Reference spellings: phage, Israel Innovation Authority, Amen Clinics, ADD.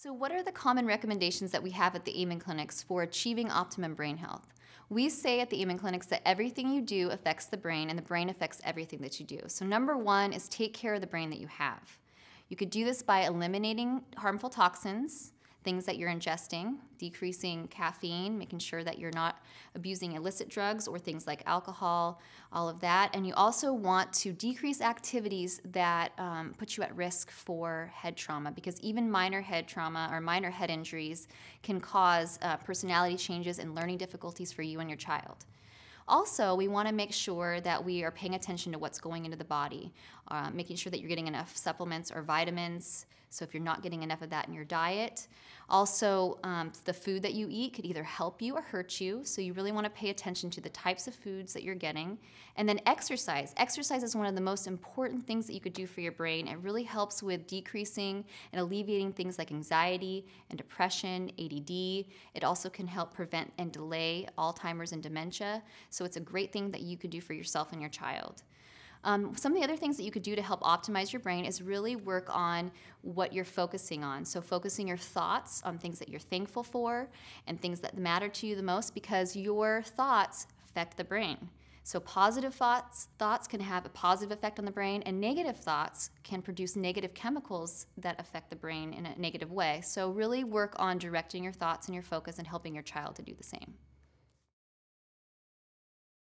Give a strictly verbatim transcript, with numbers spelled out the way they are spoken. So what are the common recommendations that we have at the Amen Clinics for achieving optimum brain health? We say at the Amen Clinics that everything you do affects the brain and the brain affects everything that you do. So number one is take care of the brain that you have. You could do this by eliminating harmful toxins, things that you're ingesting, decreasing caffeine, making sure that you're not abusing illicit drugs or things like alcohol, all of that. And you also want to decrease activities that um, put you at risk for head trauma, because even minor head trauma or minor head injuries can cause uh, personality changes and learning difficulties for you and your child. Also, we want to make sure that we are paying attention to what's going into the body, uh, making sure that you're getting enough supplements or vitamins. So if you're not getting enough of that in your diet. Also, um, the food that you eat could either help you or hurt you. So you really want to pay attention to the types of foods that you're getting. And then exercise. Exercise is one of the most important things that you could do for your brain. It really helps with decreasing and alleviating things like anxiety and depression, A D D. It also can help prevent and delay Alzheimer's and dementia. So So it's a great thing that you could do for yourself and your child. Um, some of the other things that you could do to help optimize your brain is really work on what you're focusing on. So focusing your thoughts on things that you're thankful for and things that matter to you the most, because your thoughts affect the brain. So positive thoughts, thoughts can have a positive effect on the brain, and negative thoughts can produce negative chemicals that affect the brain in a negative way. So really work on directing your thoughts and your focus and helping your child to do the same.